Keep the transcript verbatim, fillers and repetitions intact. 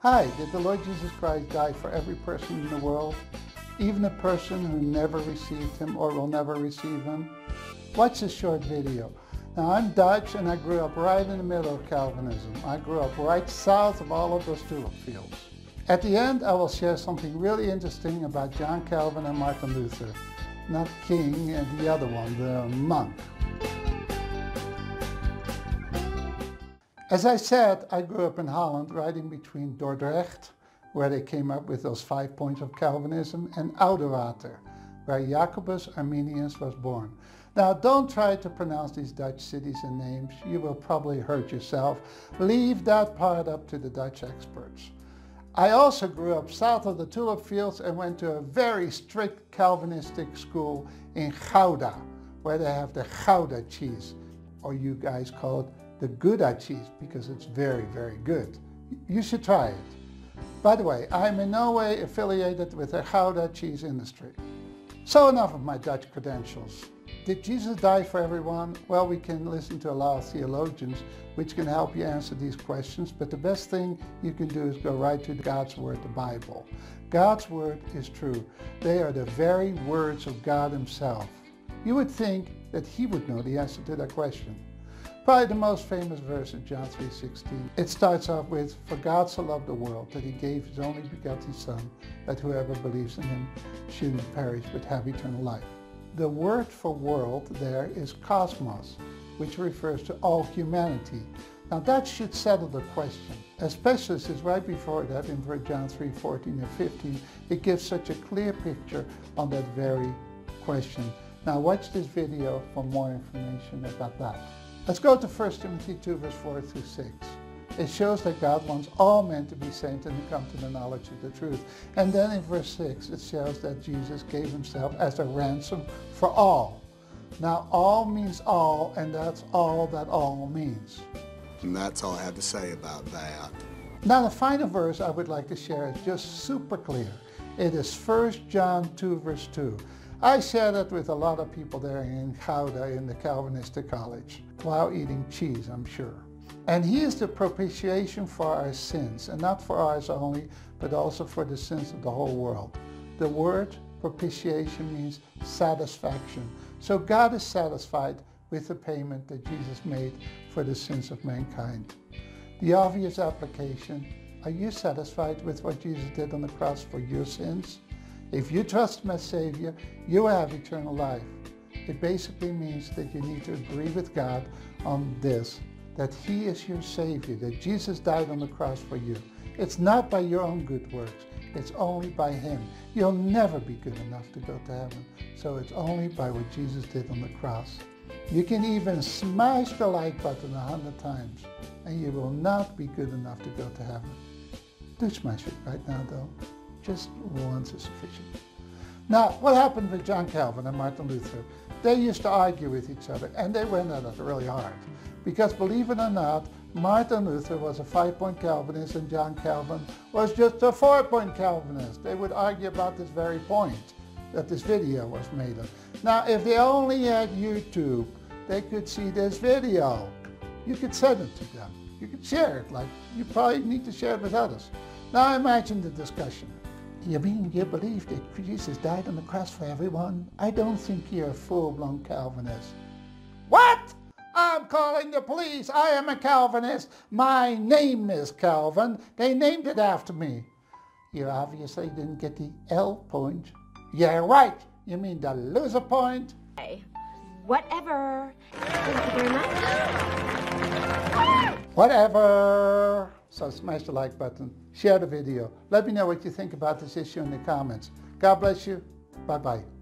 Hi, did the Lord Jesus Christ die for every person in the world, even a person who never received him or will never receive him? Watch this short video. Now, I'm Dutch and I grew up right in the middle of Calvinism. I grew up right south of all of those tulip fields. At the end, I will share something really interesting about John Calvin and Martin Luther. Not king and the other one, the monk. As I said, I grew up in Holland, right in between Dordrecht, where they came up with those five points of Calvinism, and Oudewater, where Jacobus Arminius was born. Now, don't try to pronounce these Dutch cities and names. You will probably hurt yourself. Leave that part up to the Dutch experts. I also grew up south of the tulip fields and went to a very strict Calvinistic school in Gouda, where they have the Gouda cheese, or you guys call it the Gouda cheese, because it's very, very good. You should try it. By the way, I'm in no way affiliated with the Gouda cheese industry. So enough of my Dutch credentials. Did Jesus die for everyone? Well, we can listen to a lot of theologians, which can help you answer these questions, but the best thing you can do is go right to God's Word, the Bible. God's Word is true. They are the very words of God himself. You would think that he would know the answer to that question. Probably the most famous verse in John three sixteen. It starts off with, "For God so loved the world that he gave his only begotten Son, that whoever believes in him shouldn't perish but have eternal life." The word for world there is cosmos, which refers to all humanity. Now that should settle the question. Especially since right before that, in John three fourteen and fifteen, it gives such a clear picture on that very question. Now watch this video for more information about that. Let's go to first Timothy two, verse four through six. It shows that God wants all men to be saved and to come to the knowledge of the truth. And then in verse six, it shows that Jesus gave himself as a ransom for all. Now, all means all, and that's all that all means. And that's all I have to say about that. Now, the final verse I would like to share is just super clear. It is first John two, verse two. I shared it with a lot of people there in Gouda in the Calvinistic college, while eating cheese, I'm sure. And he is the propitiation for our sins, and not for ours only, but also for the sins of the whole world. The word propitiation means satisfaction. So God is satisfied with the payment that Jesus made for the sins of mankind. The obvious application, are you satisfied with what Jesus did on the cross for your sins? If you trust him as Savior, you have eternal life. It basically means that you need to agree with God on this, that he is your Savior, that Jesus died on the cross for you. It's not by your own good works. It's only by him. You'll never be good enough to go to heaven. So it's only by what Jesus did on the cross. You can even smash the like button a hundred times, and you will not be good enough to go to heaven. Do smash it right now, though. Just once is sufficient. Now, what happened with John Calvin and Martin Luther? They used to argue with each other, and they went at it really hard. Because believe it or not, Martin Luther was a five-point Calvinist and John Calvin was just a four-point Calvinist. They would argue about this very point that this video was made of. Now, if they only had YouTube, they could see this video. You could send it to them. You could share it, like you probably need to share it with others. Now imagine the discussion. You mean you believe that Jesus died on the cross for everyone? I don't think you're a full-blown Calvinist. What? I'm calling the police. I am a Calvinist. My name is Calvin. They named it after me. You obviously didn't get the L point. Yeah, right. You mean the loser point? Hey, whatever. Thank you very much. Whatever. So smash the like button, share the video. Let me know what you think about this issue in the comments. God bless you. Bye-bye.